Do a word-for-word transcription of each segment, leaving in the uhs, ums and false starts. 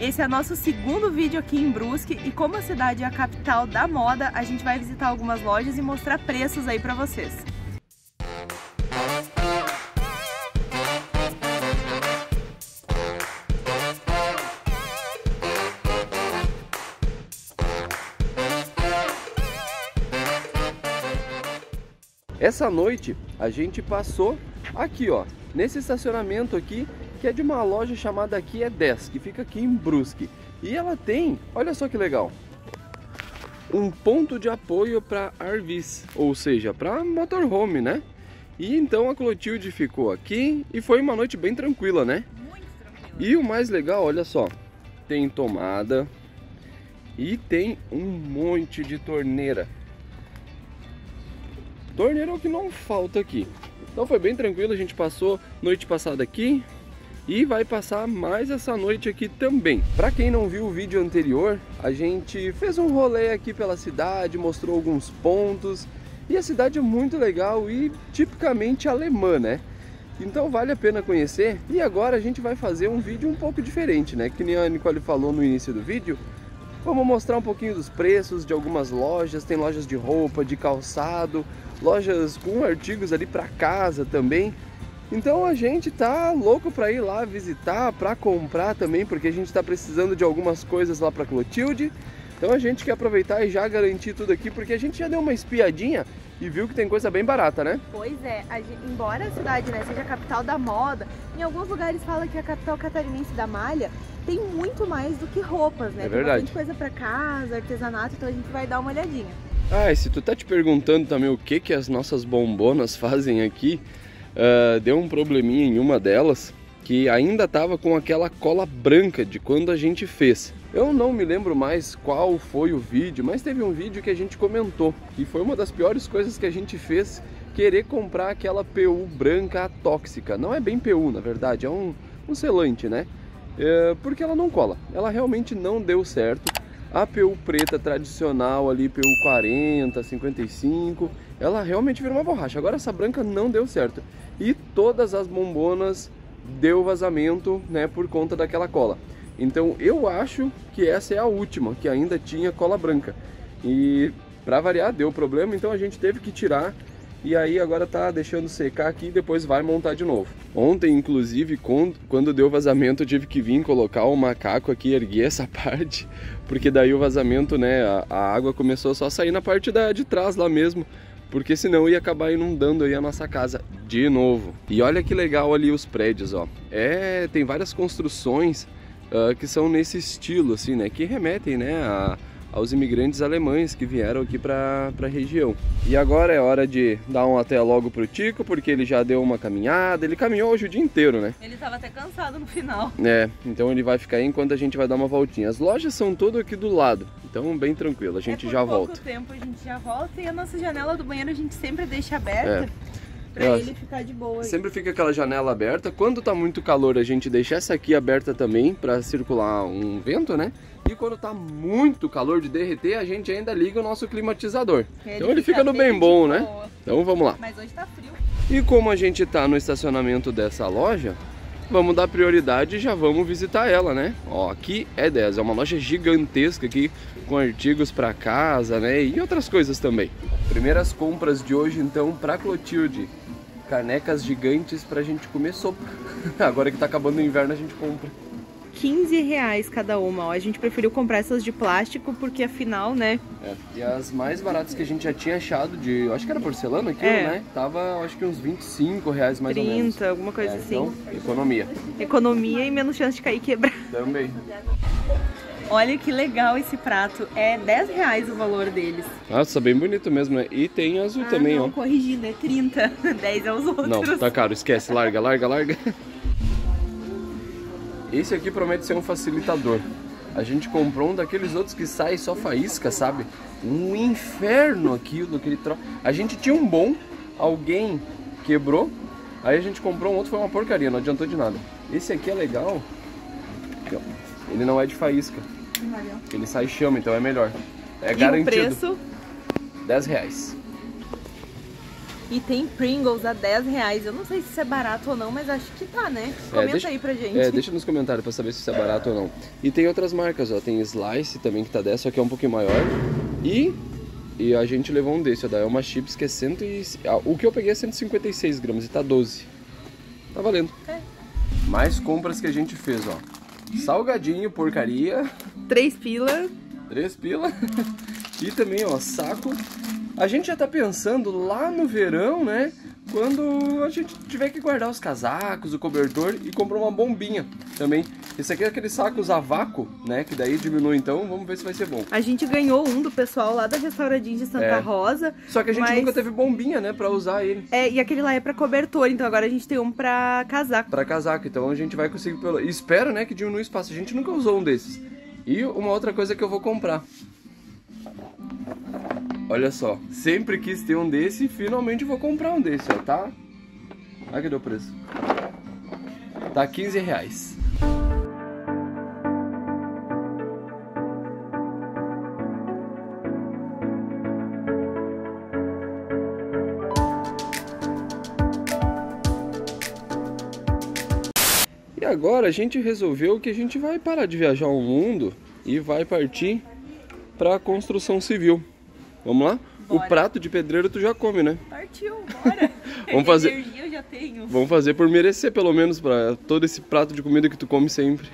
Esse é nosso segundo vídeo aqui em Brusque e como a cidade é a capital da moda, a gente vai visitar algumas lojas e mostrar preços aí pra vocês. Essa noite a gente passou aqui, ó, nesse estacionamento aqui, que é de uma loja chamada aqui é dez, que fica aqui em Brusque. E ela tem, olha só que legal, um ponto de apoio para R Vs, ou seja, para motorhome, né? E então a Clotilde ficou aqui e foi uma noite bem tranquila, né? Muito tranquila. E o mais legal, olha só, tem tomada e tem um monte de torneira. Torneira é o que não falta aqui. Então foi bem tranquilo, a gente passou noite passada aqui e vai passar mais essa noite aqui também. Para quem não viu o vídeo anterior, a gente fez um rolê aqui pela cidade, mostrou alguns pontos. E a cidade é muito legal e tipicamente alemã, né? Então vale a pena conhecer. E agora a gente vai fazer um vídeo um pouco diferente, né? Que nem a Nicole falou no início do vídeo. Vamos mostrar um pouquinho dos preços de algumas lojas. Tem lojas de roupa, de calçado, lojas com artigos ali para casa também. Então a gente tá louco para ir lá visitar, para comprar também, porque a gente tá precisando de algumas coisas lá para Clotilde. Então a gente quer aproveitar e já garantir tudo aqui, porque a gente já deu uma espiadinha e viu que tem coisa bem barata, né? Pois é, a gente, embora a cidade, né, seja a capital da moda, em alguns lugares fala que é a capital catarinense da malha, tem muito mais do que roupas, né? É verdade. Tem muita coisa para casa, artesanato, então a gente vai dar uma olhadinha. Ah, e se tu tá te perguntando também o que que as nossas bombonas fazem aqui, Uh, deu um probleminha em uma delas, que ainda estava com aquela cola branca de quando a gente fez. Eu não me lembro mais qual foi o vídeo, mas teve um vídeo que a gente comentou e foi uma das piores coisas que a gente fez, querer comprar aquela P U branca atóxica. Não é bem P U, na verdade, é um, um selante, né? Uh, porque ela não cola, ela realmente não deu certo. A P U preta tradicional ali, P U quarenta, cinquenta e cinco, ela realmente virou uma borracha. Agora essa branca não deu certo. E todas as bombonas deu vazamento, né, por conta daquela cola. Então eu acho que essa é a última, que ainda tinha cola branca. E pra variar deu problema, então a gente teve que tirar. E aí agora tá deixando secar aqui e depois vai montar de novo. Ontem, inclusive, quando deu vazamento, eu tive que vir colocar o macaco aqui, erguer essa parte, porque daí o vazamento, né, a água começou só a sair na parte da, de trás lá mesmo, porque senão ia acabar inundando aí a nossa casa de novo. E olha que legal ali os prédios, ó. É, tem várias construções uh, que são nesse estilo, assim, né, que remetem, né, a... aos imigrantes alemães que vieram aqui para a região. E agora é hora de dar um até logo pro Tico, porque ele já deu uma caminhada, ele caminhou hoje o dia inteiro, né? Ele tava até cansado no final. É, então ele vai ficar aí enquanto a gente vai dar uma voltinha. As lojas são todas aqui do lado, então bem tranquilo, a gente é, já volta. Por pouco tempo a gente já volta e a nossa janela do banheiro a gente sempre deixa aberta. É. Pra ele ficar de boa. Sempre fica aquela janela aberta. Quando tá muito calor, a gente deixa essa aqui aberta também pra circular um vento, né? E quando tá muito calor de derreter, a gente ainda liga o nosso climatizador. Ele então ele fica, fica no bem bom, né? Boa. Então vamos lá. Mas hoje tá frio. E como a gente tá no estacionamento dessa loja, vamos dar prioridade e já vamos visitar ela, né? Ó, aqui é dez. É uma loja gigantesca aqui, com artigos pra casa, né? E outras coisas também. Primeiras compras de hoje, então, pra Clotilde. Canecas gigantes pra gente comer sopa. Agora que tá acabando o inverno a gente compra. quinze reais cada uma, ó. A gente preferiu comprar essas de plástico porque afinal, né? É, e as mais baratas que a gente já tinha achado de... acho que era porcelana aquilo, é, né? Tava, acho que uns vinte e cinco reais mais trinta, ou menos. trinta, alguma coisa é, assim. Então, economia. Economia e menos chance de cair e quebrar. Também. Olha que legal esse prato, é dez reais o valor deles. Nossa, bem bonito mesmo, né? E tem azul ah, também, não, ó. Não, corrigindo, é trinta, dez é os outros. Não, tá caro, esquece, larga, larga, larga. Esse aqui promete ser um facilitador. A gente comprou um daqueles outros que sai só faísca, sabe? Um inferno aquilo, aquele troço. A gente tinha um bom, alguém quebrou, aí a gente comprou um outro, foi uma porcaria, não adiantou de nada. Esse aqui é legal, ele não é de faísca. Ele sai chama, então é melhor. É e garantido. O preço? dez reais. E tem Pringles a dez reais. Eu não sei se isso é barato ou não, mas acho que tá, né? Comenta é, deixa, aí pra gente. É, deixa nos comentários pra saber se isso é barato ou não. E tem outras marcas, ó. Tem Slice também que tá dez, só que é um pouquinho maior. E... E a gente levou um desse, ó, da Elma Chips, que é cento e... O que eu peguei é cento e cinquenta e seis gramas e tá doze. Tá valendo. É. Mais compras que a gente fez, ó. Salgadinho, porcaria. Três pila. Três pila. E também, ó, saco. A gente já tá pensando lá no verão, né? Quando a gente tiver que guardar os casacos, o cobertor e comprar uma bombinha também. Esse aqui é aquele sacos a vácuo, né? Que daí diminui, então vamos ver se vai ser bom. A gente ganhou um do pessoal lá da Restauradinha de Santa é. Rosa. Só que a gente mas... nunca teve bombinha, né? Pra usar ele. É, e aquele lá é pra cobertor, então agora a gente tem um pra casaco. Pra casaco, então a gente vai conseguir... Pelo... E espero, né? Que diminui o espaço. A gente nunca usou um desses. E uma outra coisa que eu vou comprar. Olha só, sempre quis ter um desse e finalmente vou comprar um desse, ó, tá? Olha que deu o preço. Tá quinze reais. E agora a gente resolveu que a gente vai parar de viajar o mundo e vai partir para a construção civil. Vamos lá? Bora. O prato de pedreiro tu já come, né? Partiu, bora! Vamos fazer... Energia eu já tenho. Vamos fazer por merecer, pelo menos, pra todo esse prato de comida que tu come sempre.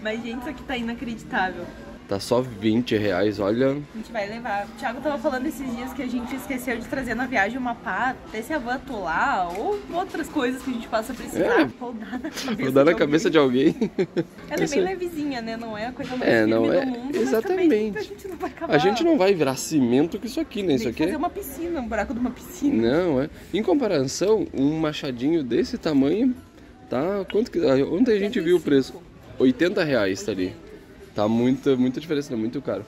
Mas, gente, isso aqui tá inacreditável. Tá só vinte reais, olha. A gente vai levar. O Thiago tava falando esses dias que a gente esqueceu de trazer na viagem uma pá, desse avanto lá, ou outras coisas que a gente passa a precisar. É. Vou dar na cabeça, dar na de, cabeça alguém. de alguém. Ela é bem levezinha, né? Não é a coisa mais é, não é... do mundo. Exatamente. A gente não vai acabar. A gente não vai virar cimento com isso aqui, né? Isso aqui fazer é... uma piscina, um buraco de uma piscina. Não, é. Em comparação, um machadinho desse tamanho, tá... Quanto que... Ontem a gente viu o preço. oitenta reais tá ali. Tá muita, muita diferença, né? Muito caro.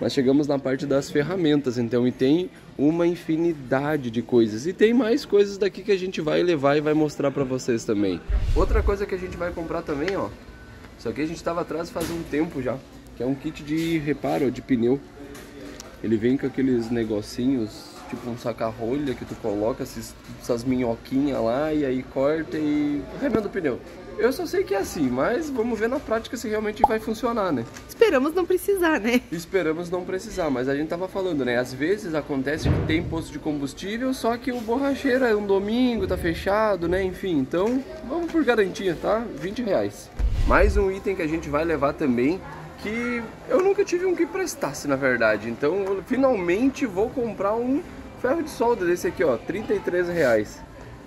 Mas chegamos na parte das ferramentas, então, e tem uma infinidade de coisas. E tem mais coisas daqui que a gente vai levar e vai mostrar pra vocês também. Outra coisa que a gente vai comprar também, ó. Isso aqui a gente tava atrás faz um tempo já. Que é um kit de reparo, de pneu. Ele vem com aqueles negocinhos, tipo um saca-rolha que tu coloca, esses, essas minhoquinhas lá, e aí corta e remenda o pneu. Eu só sei que é assim, mas vamos ver na prática se realmente vai funcionar, né? Esperamos não precisar, né? Esperamos não precisar, mas a gente tava falando, né? Às vezes acontece que tem posto de combustível, só que o borracheiro é um domingo, tá fechado, né? Enfim, então vamos por garantia, tá? vinte reais. Mais um item que a gente vai levar também, que eu nunca tive um que prestasse, na verdade. Então eu finalmente vou comprar um ferro de solda desse aqui, ó, trinta e três reais.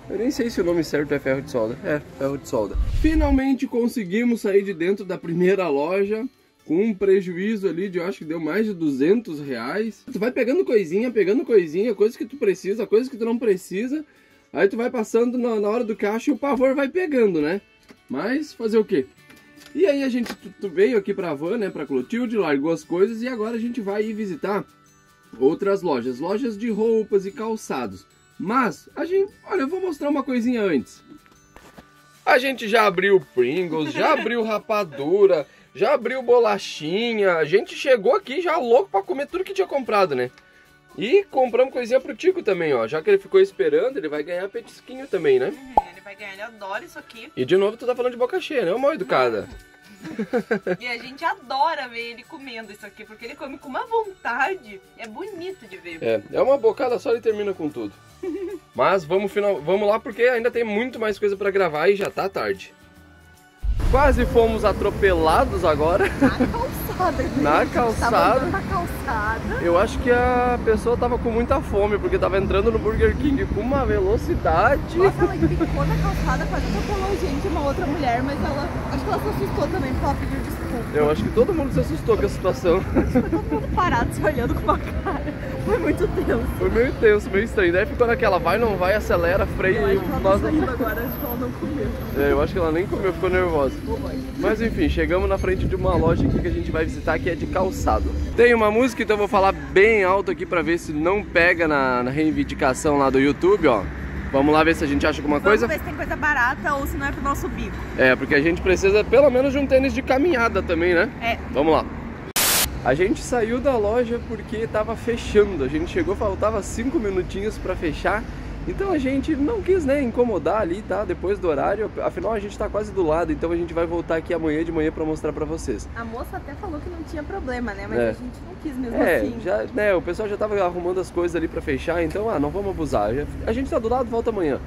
Eu nem sei se o nome certo é ferro de solda. É, ferro de solda. Finalmente conseguimos sair de dentro da primeira loja com um prejuízo ali de, eu acho que deu mais de duzentos reais. Tu vai pegando coisinha, pegando coisinha, coisa que tu precisa, coisa que tu não precisa. Aí tu vai passando na, na hora do caixa e o pavor vai pegando, né? Mas fazer o quê? E aí a gente tu, tu veio aqui pra Havan, né, pra Clotilde, largou as coisas e agora a gente vai ir visitar outras lojas. Lojas de roupas e calçados. Mas, a gente, olha, eu vou mostrar uma coisinha antes. A gente já abriu Pringles, já abriu rapadura, já abriu bolachinha. A gente chegou aqui já louco pra comer tudo que tinha comprado, né? E compramos coisinha pro Tico também, ó. Já que ele ficou esperando, ele vai ganhar petisquinho também, né? Uhum, ele vai ganhar, ele adora isso aqui. E de novo tu tá falando de boca cheia, né? Ô, mal educada. E a gente adora ver ele comendo isso aqui, porque ele come com uma vontade. É bonito de ver. É, é uma bocada só e termina com tudo. Mas vamos, final, vamos lá, porque ainda tem muito mais coisa pra gravar e já tá tarde. Quase fomos atropelados agora. Na calçada. Na calçada. Na calçada. Eu acho que a pessoa tava com muita fome, porque tava entrando no Burger King com uma velocidade. Nossa, ela ficou na calçada, quase atropelou gente, uma outra mulher, mas ela... Acho que ela se assustou também, porque ela pediu desculpa. Eu acho que todo mundo se assustou com a situação. Todo mundo parado, se olhando com uma cara. Foi muito tenso. Foi meio tenso, meio estranho. Daí ficou naquela vai, não vai, acelera, freia. Eu acho que ela tá saindo agora, acho que ela não comeu. É, eu acho que ela nem comeu, ficou nervosa. Mas enfim, chegamos na frente de uma loja aqui que a gente vai visitar, que é de calçado. Tem uma música, então eu vou falar bem alto aqui pra ver se não pega na, na reivindicação lá do YouTube, ó. Vamos lá ver se a gente acha alguma coisa. Vamos ver se tem coisa barata ou se não é pro nosso bico. É, porque a gente precisa pelo menos de um tênis de caminhada também, né? É. Vamos lá. A gente saiu da loja porque tava fechando. A gente chegou, faltava cinco minutinhos pra fechar. Então a gente não quis, né, incomodar ali, tá? Depois do horário, afinal a gente tá quase do lado, então a gente vai voltar aqui amanhã de manhã pra mostrar pra vocês. A moça até falou que não tinha problema, né? Mas é. a gente não quis mesmo é, assim. Já, né, o pessoal já tava arrumando as coisas ali pra fechar, então, ah, não vamos abusar. A gente tá do lado, volta amanhã.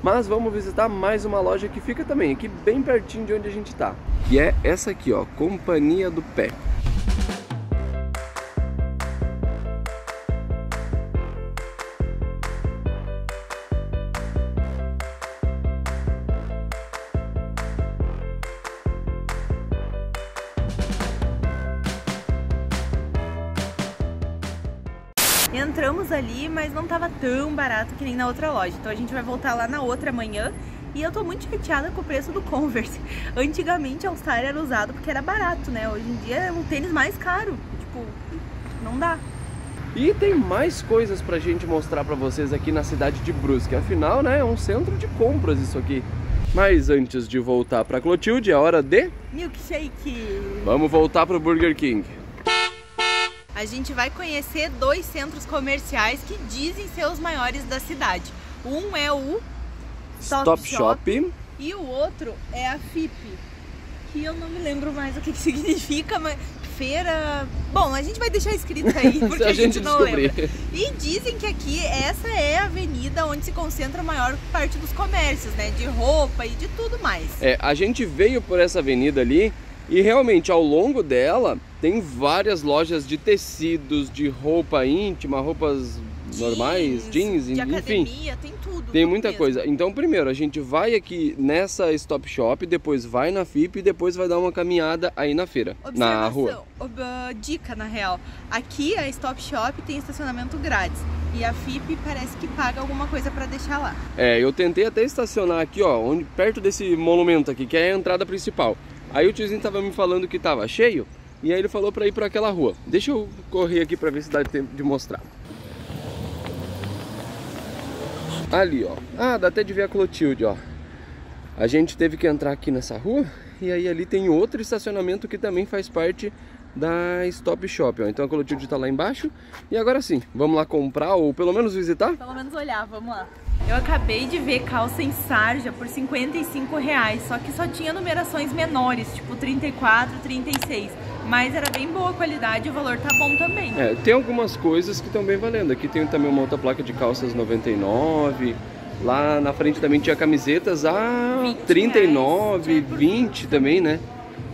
Mas vamos visitar mais uma loja que fica também aqui bem pertinho de onde a gente tá. E é essa aqui, ó, Companhia do Pé. Entramos ali, mas não tava tão barato que nem na outra loja, então a gente vai voltar lá na outra amanhã. E eu tô muito chateada com o preço do Converse. Antigamente All Star era usado porque era barato, né? Hoje em dia é um tênis mais caro, tipo, não dá. E tem mais coisas pra gente mostrar pra vocês aqui na cidade de Brusque, afinal, né, é um centro de compras isso aqui. Mas antes de voltar pra Clotilde, é hora de... milkshake! Vamos voltar pro Burger King. A gente vai conhecer dois centros comerciais que dizem ser os maiores da cidade. Um é o Stop Shop e o outro é a F I P, que eu não me lembro mais o que, que significa, mas feira... Bom, a gente vai deixar escrito aí, porque a, a gente, gente não lembra. E dizem que aqui, essa é a avenida onde se concentra a maior parte dos comércios, né? De roupa e de tudo mais. É, a gente veio por essa avenida ali e realmente ao longo dela tem várias lojas de tecidos, de roupa íntima, roupas jeans, normais, jeans, de enfim. Academia, tem tudo. Tem muita mesmo. coisa. Então primeiro a gente vai aqui nessa Stop Shop, depois vai na F I P e depois vai dar uma caminhada aí na feira, na rua. Dica na real, aqui a Stop Shop tem estacionamento grátis. E a F I P parece que paga alguma coisa pra deixar lá. É, eu tentei até estacionar aqui, ó, onde, perto desse monumento aqui, que é a entrada principal. Aí o tiozinho tava me falando que tava cheio, e aí ele falou pra ir pra aquela rua. Deixa eu correr aqui pra ver se dá tempo de mostrar. Ali, ó. Ah, dá até de ver a Clotilde, ó. A gente teve que entrar aqui nessa rua, e aí ali tem outro estacionamento que também faz parte da Stop Shop, ó. Então a Clotilde tá lá embaixo. E agora sim, vamos lá comprar ou pelo menos visitar? Pelo menos olhar, vamos lá. Eu acabei de ver calça em sarja por cinquenta e cinco reais, só que só tinha numerações menores, tipo trinta e quatro, trinta e seis. Mas era bem boa a qualidade e o valor tá bom também. É, tem algumas coisas que estão bem valendo. Aqui tem também uma outra placa de calças noventa e nove. Lá na frente também tinha camisetas a trinta e nove, vinte também, né?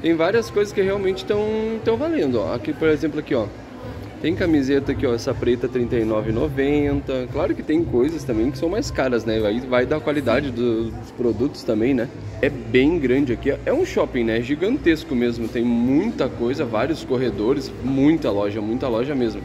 Tem várias coisas que realmente estão valendo, ó. Aqui, por exemplo, aqui, ó. Tem camiseta aqui, ó, essa preta trinta e nove reais e noventa centavos. Claro que tem coisas também que são mais caras, né? Aí vai da qualidade do, dos produtos também, né? É bem grande aqui. É um shopping, né? Gigantesco mesmo. Tem muita coisa, vários corredores, muita loja, muita loja mesmo.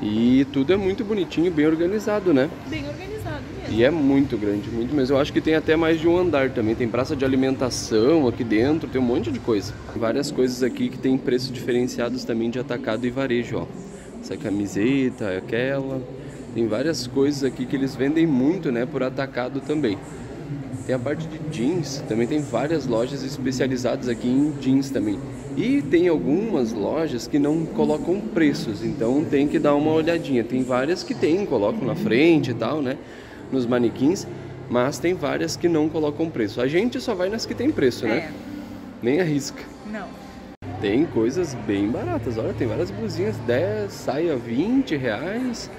E tudo é muito bonitinho, bem organizado, né? Bem organizado mesmo. E é muito grande, muito mesmo. Eu acho que tem até mais de um andar também. Tem praça de alimentação aqui dentro, tem um monte de coisa. Várias coisas aqui que tem preços diferenciados também de atacado e varejo, ó. Essa camiseta, aquela... Tem várias coisas aqui que eles vendem muito, né? Por atacado também. Tem a parte de jeans. Também tem várias lojas especializadas aqui em jeans também. E tem algumas lojas que não colocam preços. Então tem que dar uma olhadinha. Tem várias que tem, colocam na frente e tal, né? Nos manequins. Mas tem várias que não colocam preço. A gente só vai nas que tem preço, né? É. Nem arrisca. Não. Tem coisas bem baratas, olha, tem várias blusinhas, dez, saia, vinte reais,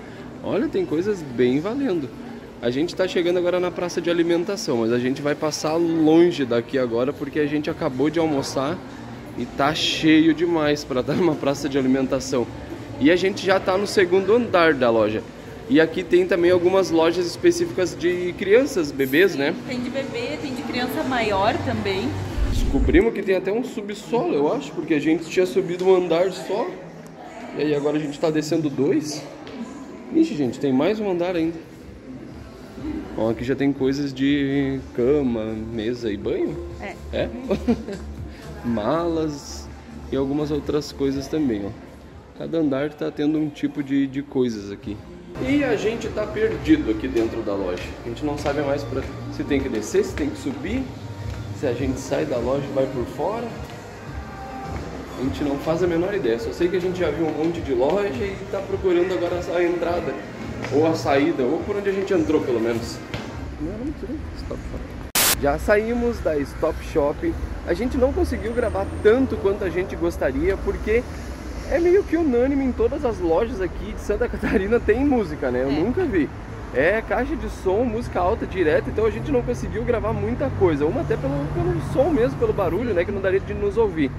olha, tem coisas bem valendo. A gente tá chegando agora na praça de alimentação, mas a gente vai passar longe daqui agora porque a gente acabou de almoçar e tá cheio demais para dar uma praça de alimentação. E a gente já tá no segundo andar da loja. E aqui tem também algumas lojas específicas de crianças, bebês, Sim, né? Tem de bebê, tem de criança maior também. Descobrimos que tem até um subsolo, eu acho, porque a gente tinha subido um andar só. E aí agora a gente tá descendo dois. Ixi, gente, tem mais um andar ainda. Ó, aqui já tem coisas de cama, mesa e banho. É. É? Malas e algumas outras coisas também, ó. Cada andar tá tendo um tipo de, de coisas aqui. E a gente tá perdido aqui dentro da loja. A gente não sabe mais pra... se tem que descer, se tem que subir. Se a gente sai da loja e vai por fora, a gente não faz a menor ideia. Só sei que a gente já viu um monte de loja e tá procurando agora a entrada. ou a saída, ou por onde a gente entrou, pelo menos. Não, não tirei Stop Shop. Já saímos da Stop Shop. A gente não conseguiu gravar tanto quanto a gente gostaria, porque é meio que unânime em todas as lojas aqui de Santa Catarina tem música, né? Eu é. nunca vi. É caixa de som, música alta direta, então a gente não conseguiu gravar muita coisa. Uma até pelo, pelo som mesmo, pelo barulho, né? Que não daria de nos ouvir.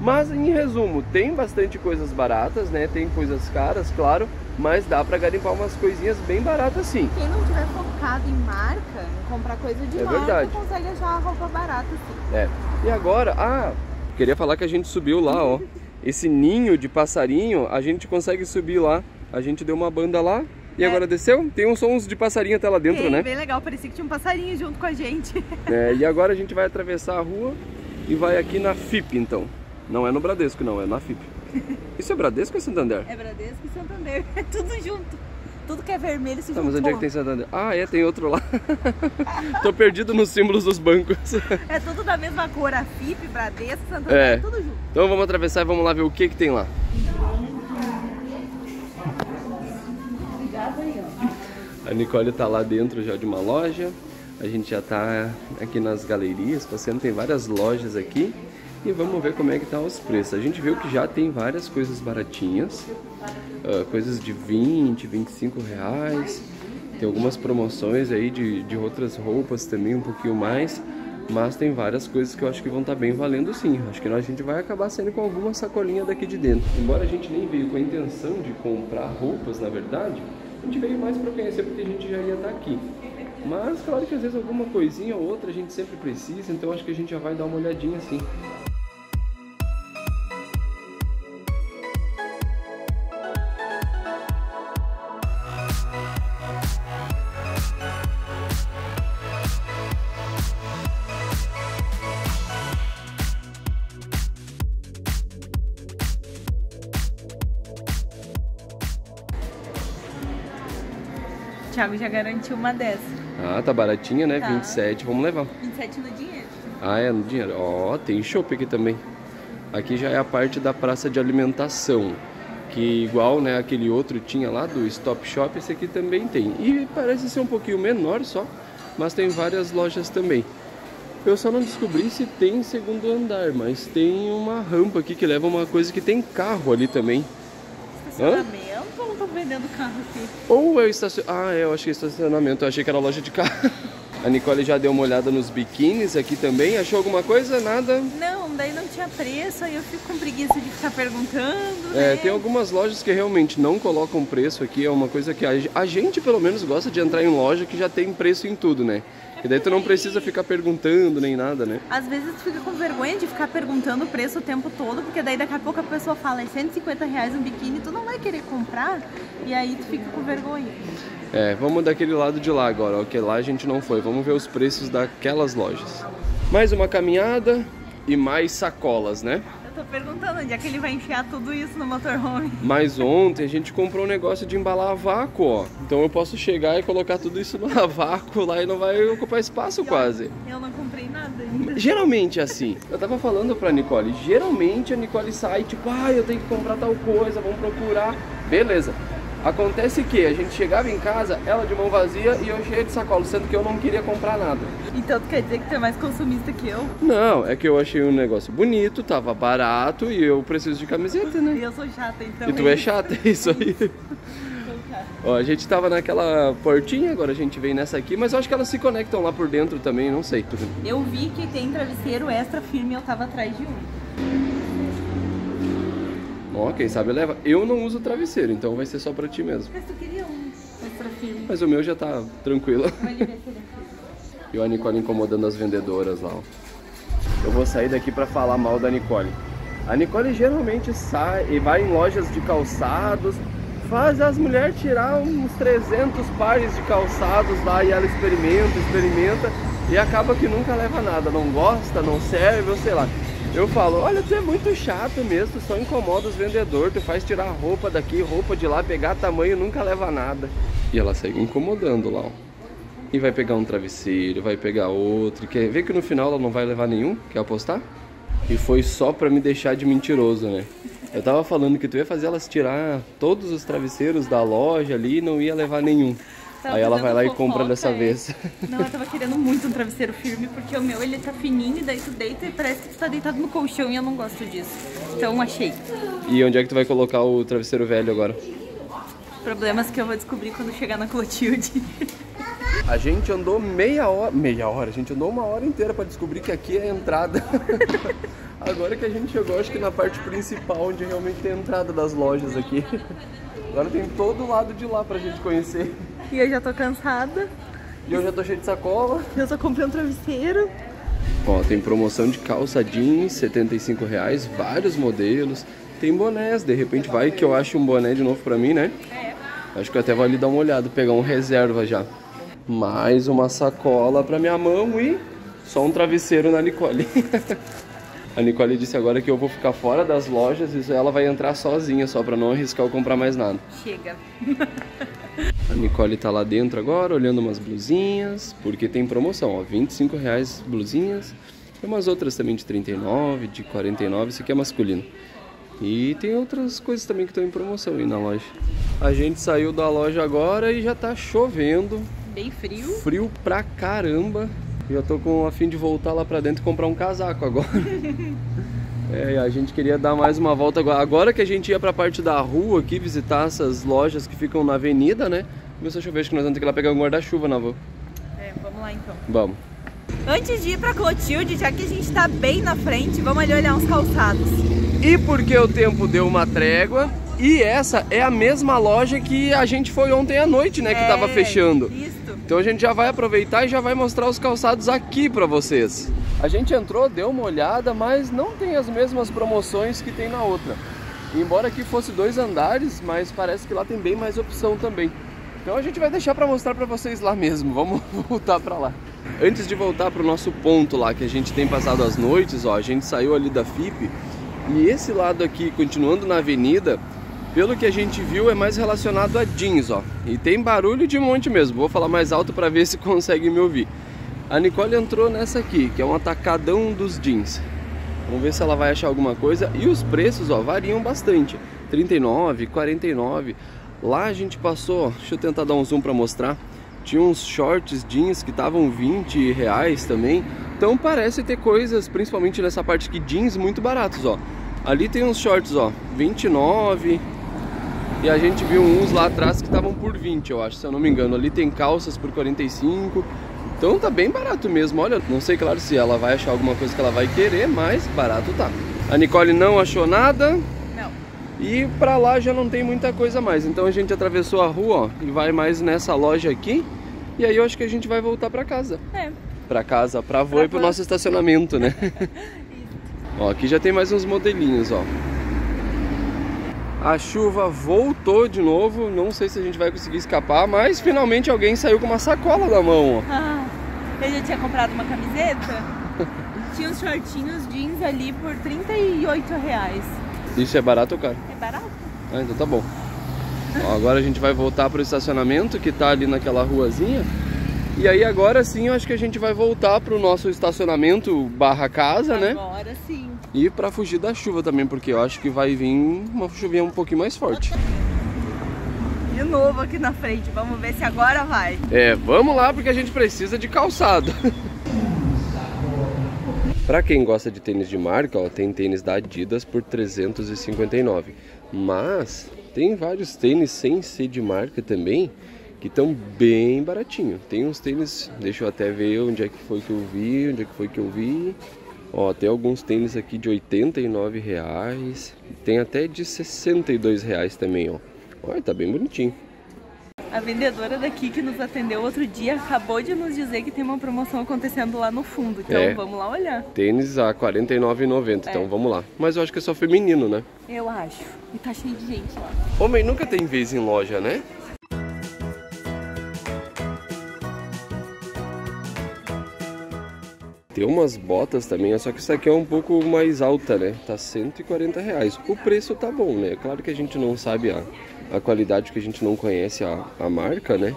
Mas, em resumo, tem bastante coisas baratas, né? Tem coisas caras, claro, mas dá pra garimpar umas coisinhas bem baratas, sim. Quem não tiver focado em marca, em comprar coisa de é marca, verdade. Consegue achar a roupa barata, sim. É. E agora, ah, queria falar que a gente subiu lá, ó. Esse ninho de passarinho, a gente consegue subir lá. A gente deu uma banda lá e é. agora desceu. Tem uns sons de passarinho até lá dentro, tem, né? Bem legal, parecia que tinha um passarinho junto com a gente. É, e agora a gente vai atravessar a rua e vai aqui na F I P, então. Não é no Bradesco, não, é na F I P. Isso é Bradesco ou é Santander? É Bradesco e Santander, é tudo junto. Tudo que é vermelho se junta. Tá, mas onde é que tem Santander? Ah, é, tem outro lá. Tô perdido nos símbolos dos bancos. É tudo da mesma cor, a F I P, Bradesco, Santander, é. É tudo junto. Então vamos atravessar e vamos lá ver o que que tem lá. A Nicole tá lá dentro já de uma loja. A gente já tá aqui nas galerias, passeando, tem várias lojas aqui. E vamos ver como é que tá os preços. A gente viu que já tem várias coisas baratinhas, uh, coisas de vinte, vinte e cinco reais. Tem algumas promoções aí de, de outras roupas também, um pouquinho mais. Mas tem várias coisas que eu acho que vão estar tá bem valendo, sim. Acho que nós, a gente vai acabar saindo com alguma sacolinha daqui de dentro. Embora a gente nem veio com a intenção de comprar roupas, na verdade, a gente veio mais para conhecer porque a gente já ia estar tá aqui. Mas claro que às vezes alguma coisinha ou outra a gente sempre precisa, então acho que a gente já vai dar uma olhadinha assim. O Thiago já garantiu uma dessa. Ah, tá baratinha, né? Tá. vinte e sete, vamos levar. vinte e sete no dinheiro. Ah, é no dinheiro. Ó, oh, tem shopping aqui também. Aqui já é a parte da praça de alimentação, que igual, né, aquele outro tinha lá do Stop Shop, esse aqui também tem. E parece ser um pouquinho menor só, mas tem várias lojas também. Eu só não descobri se tem segundo andar, mas tem uma rampa aqui que leva uma coisa que tem carro ali também. Estacionamento. Hã? Vendendo carro aqui. Ou é o estacionamento. Ah, é, eu achei estacionamento. Eu achei que era loja de carro. A Nicole já deu uma olhada nos biquínis aqui também. Achou alguma coisa? Nada? Não, daí não tinha preço. Aí eu fico com preguiça de ficar perguntando. É, né? Tem algumas lojas que realmente não colocam preço aqui. É uma coisa que a gente, pelo menos, gosta de entrar em loja que já tem preço em tudo, né? E daí tu não precisa ficar perguntando nem nada, né? Às vezes tu fica com vergonha de ficar perguntando o preço o tempo todo, porque daí daqui a pouco a pessoa fala, é cento e cinquenta reais um biquíni, tu não vai querer comprar, e aí tu fica com vergonha. É, vamos daquele lado de lá agora, ó, que lá a gente não foi. Vamos ver os preços daquelas lojas. Mais uma caminhada e mais sacolas, né? Tô perguntando onde é que ele vai enfiar tudo isso no motorhome. Mas ontem a gente comprou um negócio de embalar a vácuo, ó. Então eu posso chegar e colocar tudo isso no vácuo lá e não vai ocupar espaço quase. Eu não comprei nada ainda. Geralmente é assim. Eu tava falando pra Nicole, geralmente a Nicole sai tipo, ah, eu tenho que comprar tal coisa, vamos procurar. Beleza. Acontece que a gente chegava em casa, ela de mão vazia e eu cheia de sacola, sendo que eu não queria comprar nada. Então tu quer dizer que tu é mais consumista que eu? Não, é que eu achei um negócio bonito, tava barato e eu preciso de camiseta, né? E eu sou chata, então. E tu é chata, é isso aí. Ó, a gente tava naquela portinha, agora a gente vem nessa aqui, mas eu acho que elas se conectam lá por dentro também, não sei. Eu vi que tem travesseiro extra firme, eu tava atrás de um. Ó, quem sabe leva. Eu não uso travesseiro, então vai ser só pra ti mesmo. Mas tu queria um extra firme. Mas o meu já tá tranquilo. E a Nicole incomodando as vendedoras lá, ó. Eu vou sair daqui pra falar mal da Nicole. A Nicole geralmente sai e vai em lojas de calçados, faz as mulheres tirar uns trezentos pares de calçados lá e ela experimenta, experimenta e acaba que nunca leva nada. Não gosta, não serve, ou sei lá. Eu falo, olha, tu é muito chato mesmo, tu só incomoda os vendedores, tu faz tirar roupa daqui, roupa de lá, pegar tamanho, nunca leva nada. E ela segue incomodando lá, ó. E vai pegar um travesseiro, vai pegar outro, quer ver que no final ela não vai levar nenhum? Quer apostar? E foi só pra me deixar de mentiroso, né? Eu tava falando que tu ia fazer elas tirar todos os travesseiros da loja ali e não ia levar nenhum. Tava aí ela vai lá e compra dessa vez. Não, eu tava querendo muito um travesseiro firme, porque o meu, ele tá fininho e daí tu deita e parece que tu tá deitado no colchão e eu não gosto disso. Então achei. E onde é que tu vai colocar o travesseiro velho agora? Problemas que eu vou descobrir quando chegar na Clotilde. A gente andou meia hora, meia hora, a gente andou uma hora inteira pra descobrir que aqui é a entrada. Agora que a gente chegou, acho que na parte principal, onde realmente tem a entrada das lojas aqui. Agora tem todo o lado de lá pra gente conhecer. E eu já tô cansada. E eu já tô cheio de sacola. Eu só comprei um travesseiro. Ó, tem promoção de calça jeans, setenta e cinco reais, vários modelos. Tem bonés, de repente vai que eu acho um boné de novo pra mim, né? É. Acho que eu até vou ali dar uma olhada, pegar um reserva já. Mais uma sacola pra minha mão e só um travesseiro na Nicole. A Nicole disse agora que eu vou ficar fora das lojas e ela vai entrar sozinha, só pra não arriscar eu comprar mais nada. Chega. A Nicole tá lá dentro agora, olhando umas blusinhas, porque tem promoção, ó, vinte e cinco reais blusinhas. Tem umas outras também de trinta e nove reais, de quarenta e nove reais, isso aqui é masculino. E tem outras coisas também que estão em promoção aí na loja. A gente saiu da loja agora e já tá chovendo. Bem frio. Frio pra caramba. Já tô com a fim de voltar lá pra dentro e comprar um casaco agora. É, a gente queria dar mais uma volta agora. Agora que a gente ia pra parte da rua aqui, visitar essas lojas que ficam na avenida, né? Começou a chover, acho que nós vamos ter que ir lá pegar um guarda-chuva, Navô. É, vamos lá então. Vamos. Antes de ir pra Clotilde, já que a gente tá bem na frente, vamos ali olhar uns calçados. E porque o tempo deu uma trégua, e essa é a mesma loja que a gente foi ontem à noite, né? Que é, tava fechando. Isso. Então a gente já vai aproveitar e já vai mostrar os calçados aqui pra vocês. A gente entrou, deu uma olhada, mas não tem as mesmas promoções que tem na outra. Embora aqui fosse dois andares, mas parece que lá tem bem mais opção também. Então a gente vai deixar para mostrar para vocês lá mesmo. Vamos voltar para lá. Antes de voltar para o nosso ponto lá, que a gente tem passado as noites, ó, a gente saiu ali da F I P. E esse lado aqui, continuando na avenida, pelo que a gente viu, é mais relacionado a jeans, ó. E tem barulho de monte mesmo. Vou falar mais alto para ver se consegue me ouvir. A Nicole entrou nessa aqui, que é um atacadão dos jeans. Vamos ver se ela vai achar alguma coisa. E os preços, ó, variam bastante. trinta e nove reais, quarenta e nove reais. Lá a gente passou, ó, deixa eu tentar dar um zoom para mostrar. Tinha uns shorts jeans que estavam vinte reais também. Então parece ter coisas, principalmente nessa parte aqui, jeans muito baratos, ó. Ali tem uns shorts, ó, vinte e nove reais. E a gente viu uns lá atrás que estavam por vinte reais, eu acho, se eu não me engano. Ali tem calças por quarenta e cinco reais. Então tá bem barato mesmo, olha, não sei claro se ela vai achar alguma coisa que ela vai querer, mas barato tá. A Nicole não achou nada. Não. E pra lá já não tem muita coisa mais, então a gente atravessou a rua, ó, e vai mais nessa loja aqui. E aí eu acho que a gente vai voltar pra casa. É. Pra casa, pra avô e pro nosso estacionamento, né? Ó, aqui já tem mais uns modelinhos, ó. A chuva voltou de novo, não sei se a gente vai conseguir escapar, mas finalmente alguém saiu com uma sacola na mão, ó. Ah, eu já tinha comprado uma camiseta, tinha uns shortinhos jeans ali por trinta e oito reais. Isso é barato ou caro? É barato. Ah, então tá bom. Ó, agora a gente vai voltar pro estacionamento que tá ali naquela ruazinha. E aí agora sim, eu acho que a gente vai voltar pro nosso estacionamento barra casa, agora, né? Agora sim. E pra fugir da chuva também, porque eu acho que vai vir uma chuvinha um pouquinho mais forte. De novo aqui na frente, vamos ver se agora vai. É, vamos lá porque a gente precisa de calçado. Pra quem gosta de tênis de marca, ó, tem tênis da Adidas por trezentos e cinquenta e nove reais. Mas tem vários tênis sem ser de marca também, que estão bem baratinho. Tem uns tênis, deixa eu até ver onde é que foi que eu vi, onde é que foi que eu vi. Ó, tem alguns tênis aqui de oitenta e nove reais, tem até de sessenta e dois reais também, ó. Olha, tá bem bonitinho. A vendedora daqui que nos atendeu outro dia acabou de nos dizer que tem uma promoção acontecendo lá no fundo, então é, vamos lá olhar. Tênis a quarenta e nove reais e noventa centavos, é, então vamos lá. Mas eu acho que é só feminino, né? Eu acho, e tá cheio de gente lá. Homem nunca tem vez em loja, né? Tem umas botas também, só que essa aqui é um pouco mais alta, né? Tá cento e quarenta reais. O preço tá bom, né? Claro que a gente não sabe a, a qualidade, que a gente não conhece a, a marca, né?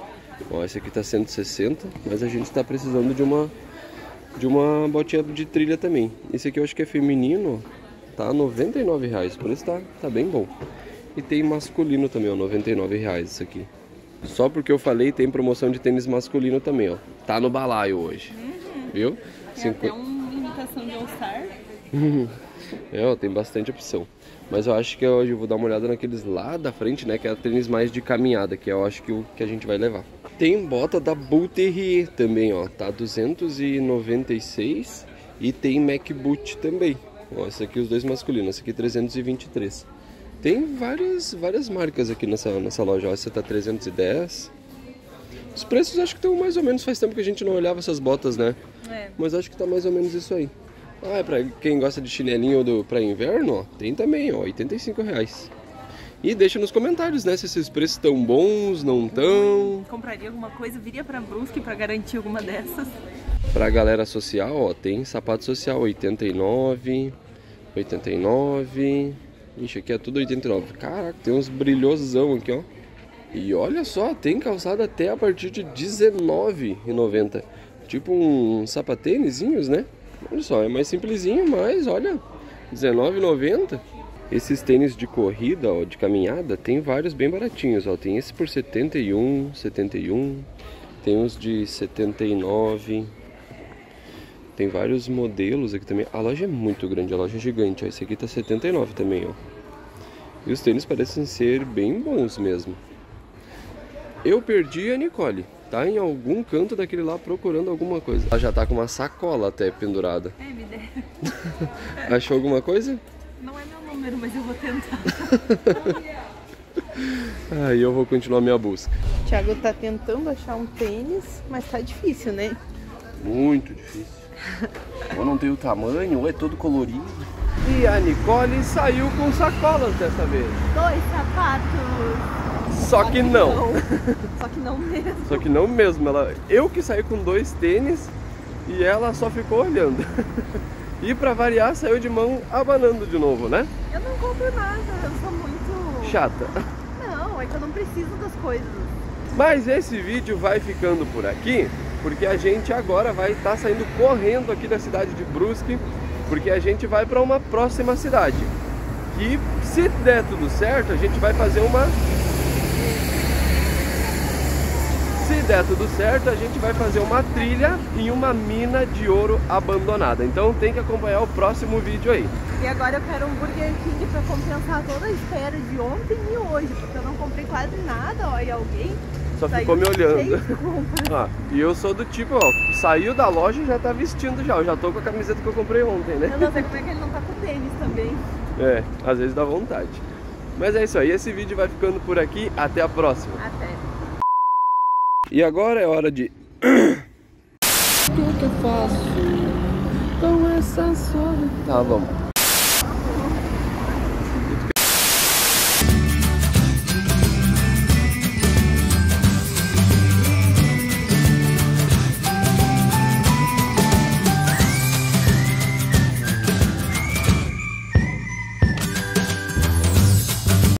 Ó, esse aqui tá cento e sessenta, mas a gente tá precisando de uma de uma botinha de trilha também. Esse aqui eu acho que é feminino, tá noventa e nove reais, por isso tá, tá bem bom. E tem masculino também, ó, noventa e nove reais isso aqui. Só porque eu falei, tem promoção de tênis masculino também, ó. Tá no balaio hoje, uhum. Viu? Tem Cinco... até uma imitação de All Star. É, ó, tem bastante opção. Mas eu acho que hoje eu vou dar uma olhada naqueles lá da frente, né? Que é tênis mais de caminhada, que eu acho que o que a gente vai levar. Tem bota da Bouterie também, ó. Tá duzentos e noventa e seis. E tem MacBoot também. Ó, esse aqui os dois masculinos. Esse aqui trezentos e vinte e três. Tem várias, várias marcas aqui nessa, nessa loja. Ó, essa tá trezentos e dez. Os preços acho que estão mais ou menos. Faz tempo que a gente não olhava essas botas, né? É. Mas acho que tá mais ou menos isso aí. Ah, é pra quem gosta de chinelinho ou do, pra inverno, ó, tem também, ó, oitenta e cinco reais. E deixa nos comentários, né, se esses preços estão bons, não tão. Compraria alguma coisa, viria pra Brusque pra garantir alguma dessas. Pra galera social, ó, tem sapato social, oitenta e nove, oitenta e nove. Ixi, aqui é tudo oitenta e nove. Caraca, tem uns brilhosão aqui, ó. E olha só, tem calçado até a partir de dezenove reais e noventa centavos. Tipo um sapatênisinhos, né? Olha só, é mais simplesinho, mas olha, dezenove reais e noventa centavos. Esses tênis de corrida, ó, de caminhada, tem vários bem baratinhos, ó. Tem esse por setenta e um reais, setenta e um reais. Tem uns de setenta e nove reais. Tem vários modelos aqui também. A loja é muito grande, a loja é gigante, ó. Esse aqui tá setenta e nove reais também, ó. E os tênis parecem ser bem bons mesmo. Eu perdi a Nicole. Tá em algum canto daquele lá procurando alguma coisa. Ela já tá com uma sacola até pendurada. É, me deram. Achou alguma coisa? Não é meu número, mas eu vou tentar. Aí ah, eu vou continuar minha busca. O Thiago tá tentando achar um tênis, mas tá difícil, né? Muito difícil. Ou não tem o tamanho, ou é todo colorido. E a Nicole saiu com sacolas dessa vez. Dois sapatos. Só que não. Só que não mesmo. Só que não mesmo. Ela, eu que saí com dois tênis e ela só ficou olhando. E pra variar, saiu de mão abanando de novo, né? Eu não compro nada, eu sou muito... chata. Não, é que eu não preciso das coisas. Mas esse vídeo vai ficando por aqui, porque a gente agora vai estar tá saindo correndo aqui da cidade de Brusque, porque a gente vai pra uma próxima cidade. E se der tudo certo, a gente vai fazer uma... Se der tudo certo, a gente vai fazer uma trilha em uma mina de ouro abandonada. Então tem que acompanhar o próximo vídeo aí. E agora eu quero um Burger King para compensar toda a espera de ontem e hoje, porque eu não comprei quase nada, ó, e alguém só ficou me olhando. Ah, e eu sou do tipo, ó, saiu da loja e já tá vestindo já. Eu já tô com a camiseta que eu comprei ontem, né? Eu não sei como é que ele não tá com tênis também. É, às vezes dá vontade. Mas é isso aí, esse vídeo vai ficando por aqui. Até a próxima. Até. E agora é hora de... O que eu faço com essa solidão? Tá, vamos.